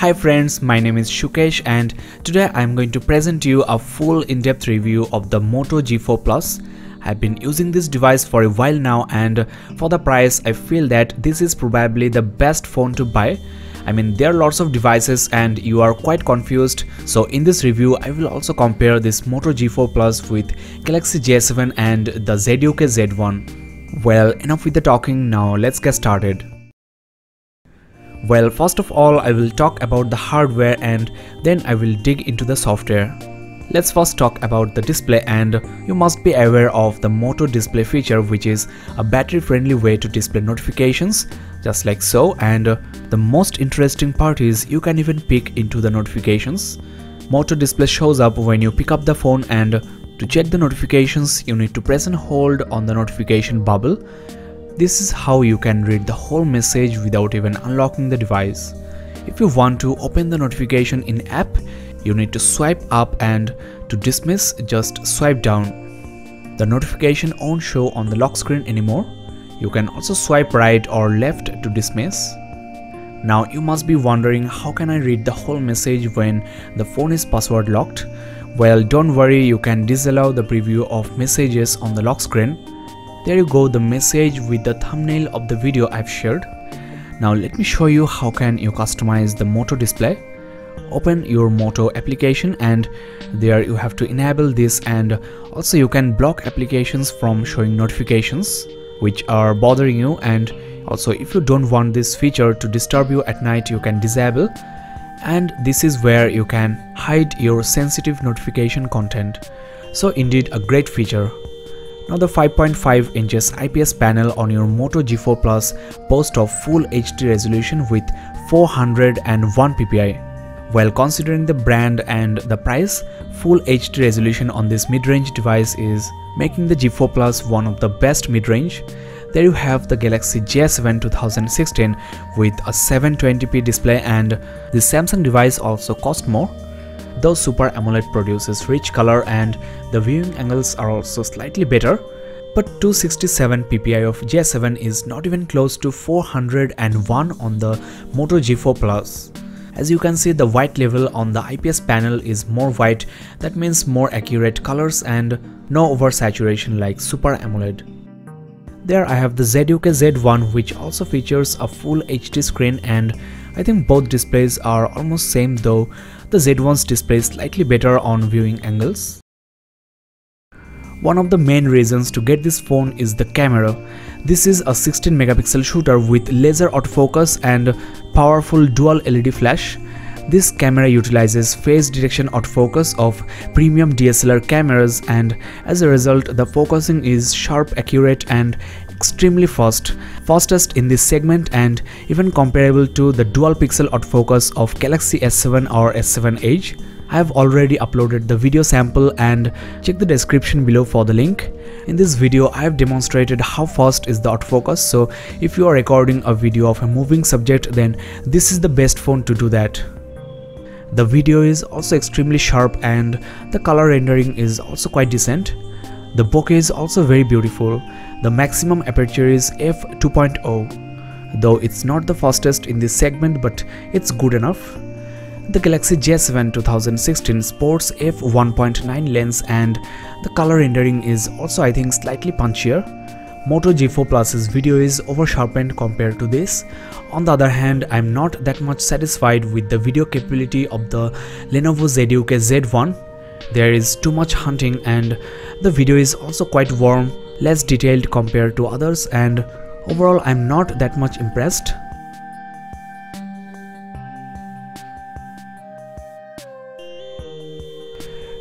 Hi friends, my name is Shukesh and today I am going to present you a full in-depth review of the Moto G4 Plus. I have been using this device for a while now and for the price I feel that this is probably the best phone to buy. I mean, there are lots of devices and you are quite confused, so in this review I will also compare this Moto G4 Plus with Galaxy J7 and the ZUK Z1. Well, enough with the talking, now let's get started. Well, first of all, I will talk about the hardware and then I will dig into the software. Let's first talk about the display, and you must be aware of the Moto Display feature, which is a battery-friendly way to display notifications, just like so, and the most interesting part is you can even peek into the notifications. Moto Display shows up when you pick up the phone, and to check the notifications you need to press and hold on the notification bubble. This is how you can read the whole message without even unlocking the device. If you want to open the notification in app, you need to swipe up, and to dismiss just swipe down. The notification won't show on the lock screen anymore. You can also swipe right or left to dismiss. Now you must be wondering, how can I read the whole message when the phone is password locked? Well, don't worry, you can disallow the preview of messages on the lock screen. There you go, the message with the thumbnail of the video I've shared. Now let me show you how can you customize the Moto Display. Open your Moto application, and there you have to enable this, and also you can block applications from showing notifications which are bothering you, and also if you don't want this feature to disturb you at night, you can disable. And this is where you can hide your sensitive notification content. So indeed a great feature. Now the 5.5 inches IPS panel on your Moto G4 Plus boasts of full HD resolution with 401 ppi. Well, considering the brand and the price, full HD resolution on this mid-range device is making the G4 Plus one of the best mid-range. There you have the Galaxy J7 2016 with a 720p display, and the Samsung device also cost more. Though Super AMOLED produces rich color and the viewing angles are also slightly better, but 267 ppi of J7 is not even close to 401 on the Moto G4 Plus. As you can see, the white level on the IPS panel is more white, that means more accurate colors and no oversaturation like Super AMOLED. There I have the ZUK Z1, which also features a full HD screen, and I think both displays are almost same, though the Z1's display is slightly better on viewing angles. One of the main reasons to get this phone is the camera. This is a 16 megapixel shooter with laser autofocus and powerful dual LED flash. This camera utilizes phase detection autofocus of premium DSLR cameras, and as a result the focusing is sharp, accurate and extremely fast, fastest in this segment and even comparable to the dual pixel autofocus of Galaxy S7 or S7 Edge. I have already uploaded the video sample and check the description below for the link. In this video I have demonstrated how fast is the autofocus, so if you are recording a video of a moving subject, then this is the best phone to do that. The video is also extremely sharp and the color rendering is also quite decent. The bokeh is also very beautiful. The maximum aperture is f2.0. Though it's not the fastest in this segment, but it's good enough. The Galaxy J7 2016 sports f1.9 lens and the color rendering is also, I think, slightly punchier. Moto G4 Plus's video is over-sharpened compared to this. On the other hand, I'm not that much satisfied with the video capability of the Lenovo ZUK Z1. There is too much hunting and the video is also quite warm, less detailed compared to others, and overall I'm not that much impressed.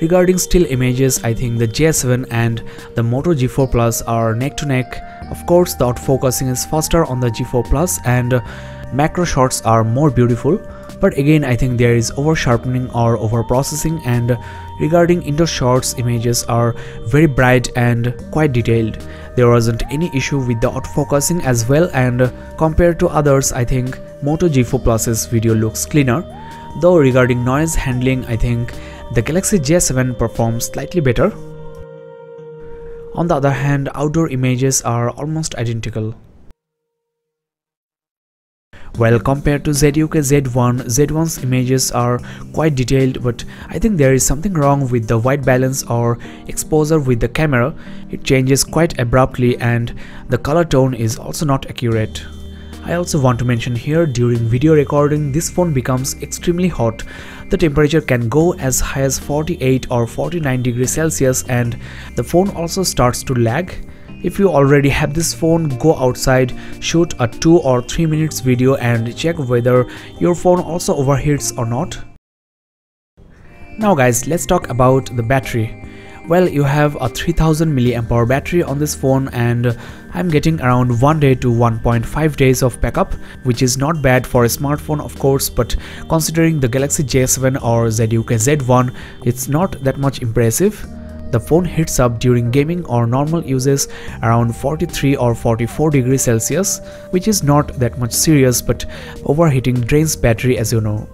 Regarding still images, I think the J7 and the Moto G4 Plus are neck to neck. Of course, the autofocusing is faster on the G4 Plus and macro shots are more beautiful. But again, I think there is over sharpening or over processing, and regarding indoor shots, images are very bright and quite detailed. There wasn't any issue with the autofocusing as well, and compared to others, I think Moto G4 Plus's video looks cleaner. Though regarding noise handling, I think the Galaxy J7 performs slightly better. On the other hand, outdoor images are almost identical. Well, compared to ZUK Z1, Z1's images are quite detailed, but I think there is something wrong with the white balance or exposure with the camera. It changes quite abruptly and the color tone is also not accurate. I also want to mention here, during video recording, this phone becomes extremely hot. The temperature can go as high as 48 or 49 degrees Celsius and the phone also starts to lag. If you already have this phone, go outside, shoot a 2 or 3 minutes video and check whether your phone also overheats or not. Now guys, let's talk about the battery. Well, you have a 3000 mAh battery on this phone and I'm getting around 1 day to 1.5 days of backup, which is not bad for a smartphone of course, but considering the Galaxy J7 or ZUK Z1, it's not that much impressive. The phone heats up during gaming or normal uses around 43 or 44 degrees Celsius, which is not that much serious, but overheating drains battery as you know.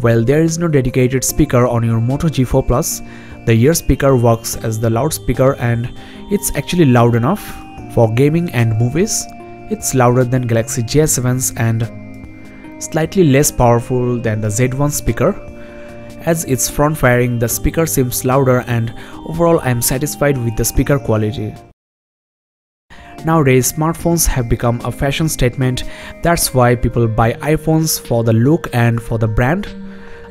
Well, there is no dedicated speaker on your Moto G4 Plus. The ear speaker works as the loudspeaker and it's actually loud enough for gaming and movies. It's louder than Galaxy J7's and slightly less powerful than the Z1 speaker. As it's front firing, the speaker seems louder and overall I am satisfied with the speaker quality. Nowadays, smartphones have become a fashion statement. That's why people buy iPhones for the look and for the brand.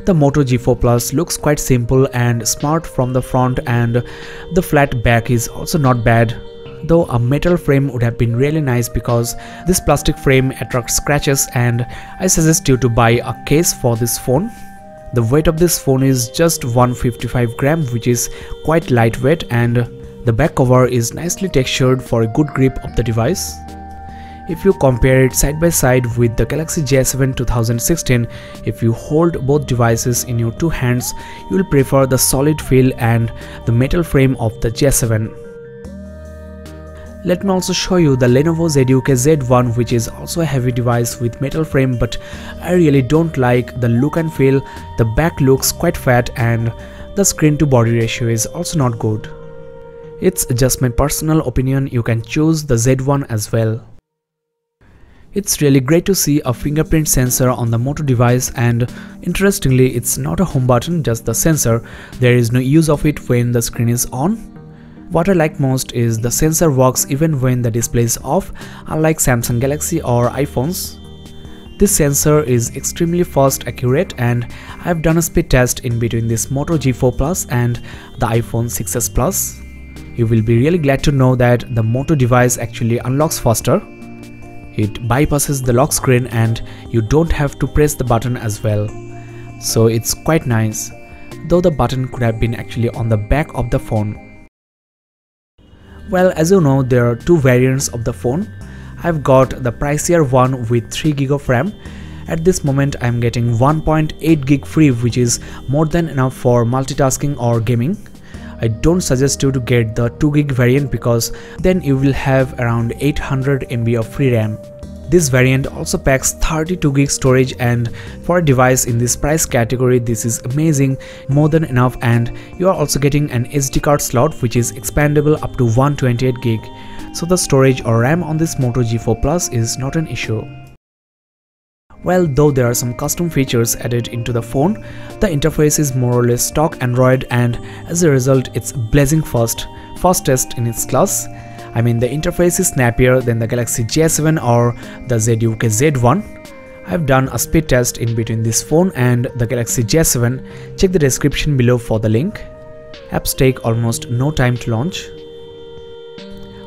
The Moto G4 Plus looks quite simple and smart from the front and the flat back is also not bad, though a metal frame would have been really nice because this plastic frame attracts scratches and I suggest you to buy a case for this phone. The weight of this phone is just 155 grams, which is quite lightweight and the back cover is nicely textured for a good grip of the device. If you compare it side by side with the Galaxy J7 2016, if you hold both devices in your two hands, you will prefer the solid feel and the metal frame of the J7. Let me also show you the Lenovo ZUK Z1, which is also a heavy device with metal frame, but I really don't like the look and feel. The back looks quite fat and the screen to body ratio is also not good. It's just my personal opinion, you can choose the Z1 as well. It's really great to see a fingerprint sensor on the Moto device and interestingly it's not a home button, just the sensor. There is no use of it when the screen is on. What I like most is the sensor works even when the display is off, unlike Samsung Galaxy or iPhones. This sensor is extremely fast, accurate and I've done a speed test in between this Moto G4 Plus and the iPhone 6s Plus. You will be really glad to know that the Moto device actually unlocks faster. It bypasses the lock screen and you don't have to press the button as well. So it's quite nice, though the button could have been actually on the back of the phone. Well, as you know, there are two variants of the phone. I've got the pricier one with 3 GB of RAM. At this moment I'm getting 1.8 GB free, which is more than enough for multitasking or gaming. I don't suggest you to get the 2 GB variant because then you will have around 800 MB of free RAM. This variant also packs 32 GB storage and for a device in this price category this is amazing, more than enough, and you are also getting an SD card slot which is expandable up to 128 GB. So the storage or RAM on this Moto G4 Plus is not an issue. Well, though there are some custom features added into the phone, the interface is more or less stock Android and as a result it's blazing fast, fastest in its class. I mean, the interface is snappier than the Galaxy J7 or the ZUK Z1. I've done a speed test in between this phone and the Galaxy J7, check the description below for the link. Apps take almost no time to launch.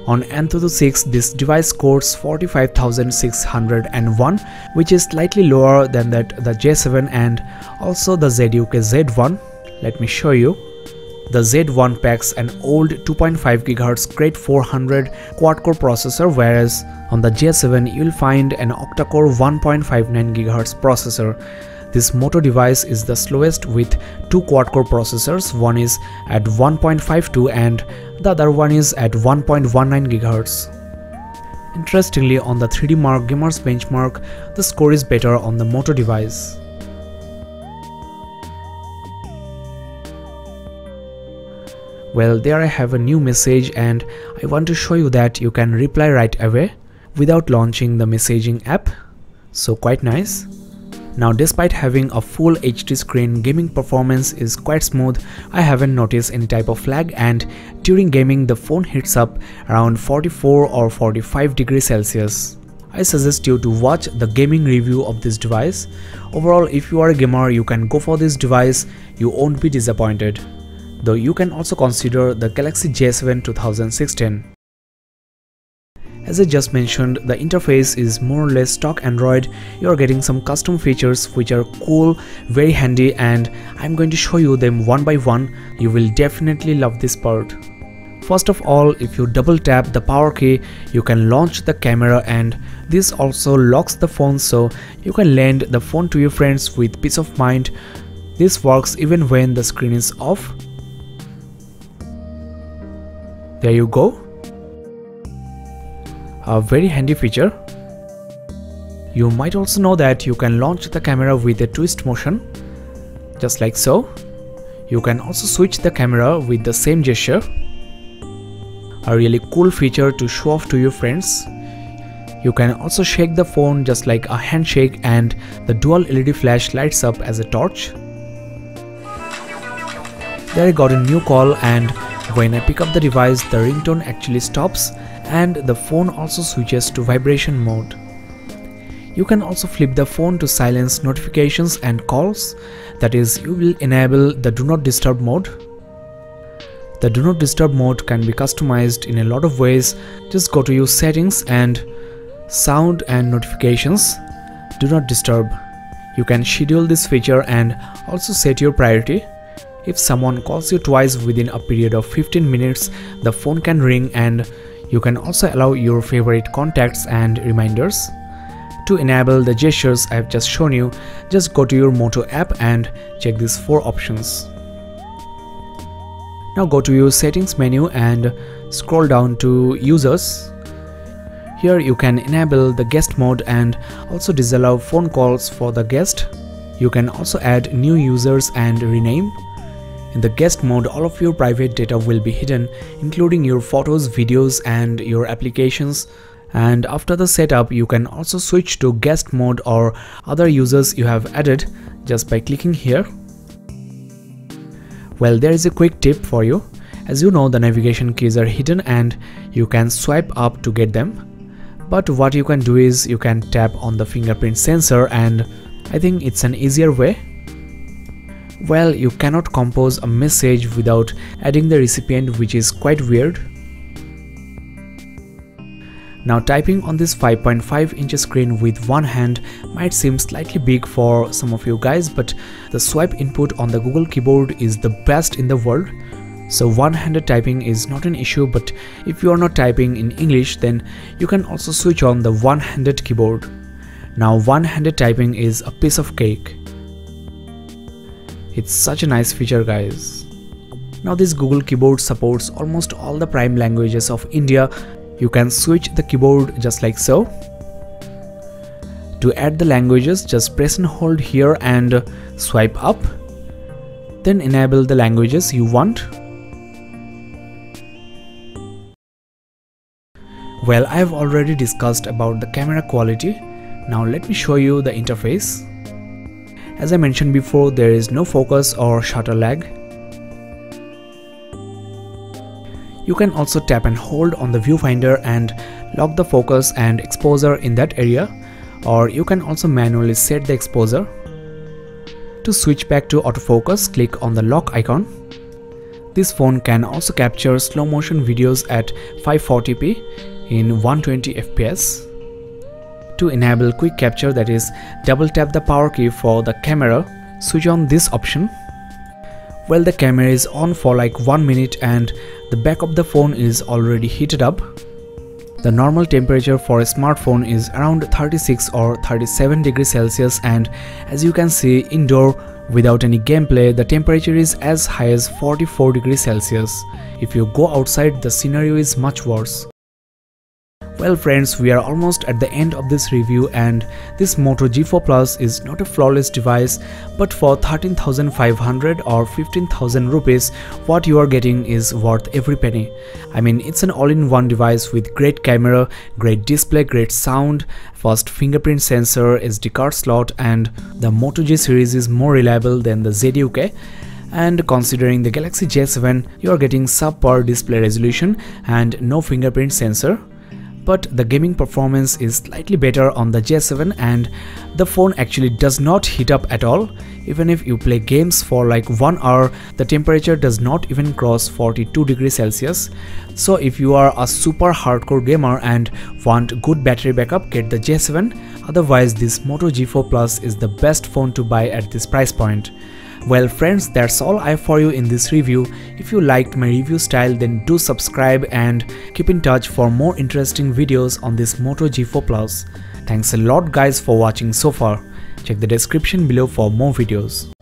On AnTuTu 6, this device scores 45,601, which is slightly lower than that the J7 and also the ZUK Z1. Let me show you. The Z1 packs an old 2.5 GHz Grade 400 quad-core processor, whereas on the J7 you'll find an octa-core 1.59 GHz processor. This Moto device is the slowest with two quad-core processors, one is at 1.52 and the other one is at 1.19 GHz. Interestingly, on the 3DMark Gamers benchmark, the score is better on the Moto device. Well, there I have a new message and I want to show you that you can reply right away without launching the messaging app. So quite nice. Now despite having a full HD screen, gaming performance is quite smooth. I haven't noticed any type of lag, and during gaming the phone heats up around 44 or 45 degrees Celsius. I suggest you to watch the gaming review of this device. Overall, if you are a gamer, you can go for this device, you won't be disappointed. Though you can also consider the Galaxy J7 2016. As I just mentioned, the interface is more or less stock Android. You are getting some custom features which are cool, very handy, and I'm going to show you them one by one. You will definitely love this part. First of all, if you double tap the power key, you can launch the camera, and this also locks the phone, so you can lend the phone to your friends with peace of mind. This works even when the screen is off. There you go. A very handy feature. You might also know that you can launch the camera with a twist motion, just like so. You can also switch the camera with the same gesture. A really cool feature to show off to your friends. You can also shake the phone just like a handshake, and the dual LED flash lights up as a torch. There I got a new call, and when I pick up the device, the ringtone actually stops, and the phone also switches to vibration mode. You can also flip the phone to silence notifications and calls, that is, you will enable the do not disturb mode. The do not disturb mode can be customized in a lot of ways. Just go to your settings and sound and notifications, do not disturb. You can schedule this feature and also set your priority. If someone calls you twice within a period of 15 minutes, the phone can ring, and you can also allow your favorite contacts and reminders. To enable the gestures I've just shown you, just go to your Moto app and check these four options. Now go to your settings menu and scroll down to users. Here you can enable the guest mode and also disallow phone calls for the guest. You can also add new users and rename. In the guest mode, all of your private data will be hidden, including your photos, videos, and your applications. And after the setup, you can also switch to guest mode or other users you have added just by clicking here. Well, there is a quick tip for you. As you know, the navigation keys are hidden and you can swipe up to get them. But what you can do is you can tap on the fingerprint sensor, and I think it's an easier way. Well, you cannot compose a message without adding the recipient, which is quite weird. Now typing on this 5.5-inch screen with one hand might seem slightly big for some of you guys, but the swipe input on the Google keyboard is the best in the world. So one-handed typing is not an issue, but if you are not typing in English, then you can also switch on the one-handed keyboard. Now one-handed typing is a piece of cake. It's such a nice feature, guys. Now this Google keyboard supports almost all the prime languages of India. You can switch the keyboard just like so. To add the languages, just press and hold here and swipe up. Then enable the languages you want. Well, I have already discussed about the camera quality. Now let me show you the interface. As I mentioned before, there is no focus or shutter lag. You can also tap and hold on the viewfinder and lock the focus and exposure in that area, or you can also manually set the exposure. To switch back to autofocus, click on the lock icon. This phone can also capture slow motion videos at 540p in 120 fps. To enable quick capture, that is, double tap the power key for the camera, switch on this option. Well, the camera is on for like 1 minute and the back of the phone is already heated up. The normal temperature for a smartphone is around 36 or 37 degrees Celsius, and as you can see, indoor without any gameplay, the temperature is as high as 44 degrees Celsius. If you go outside, the scenario is much worse. Well friends, we are almost at the end of this review, and this Moto G4 Plus is not a flawless device, but for 13,500 or 15,000 rupees, what you are getting is worth every penny. I mean, it's an all-in-one device with great camera, great display, great sound, fast fingerprint sensor, SD card slot, and the Moto G series is more reliable than the ZUK. And considering the Galaxy J7, you are getting subpar display resolution and no fingerprint sensor. But the gaming performance is slightly better on the J7, and the phone actually does not heat up at all. Even if you play games for like 1 hour, the temperature does not even cross 42 degrees Celsius. So if you are a super hardcore gamer and want good battery backup, get the J7. Otherwise, this Moto G4 Plus is the best phone to buy at this price point. Well friends, that's all I have for you in this review. If you liked my review style, then do subscribe and keep in touch for more interesting videos on this Moto G4 Plus. Thanks a lot guys for watching so far. Check the description below for more videos.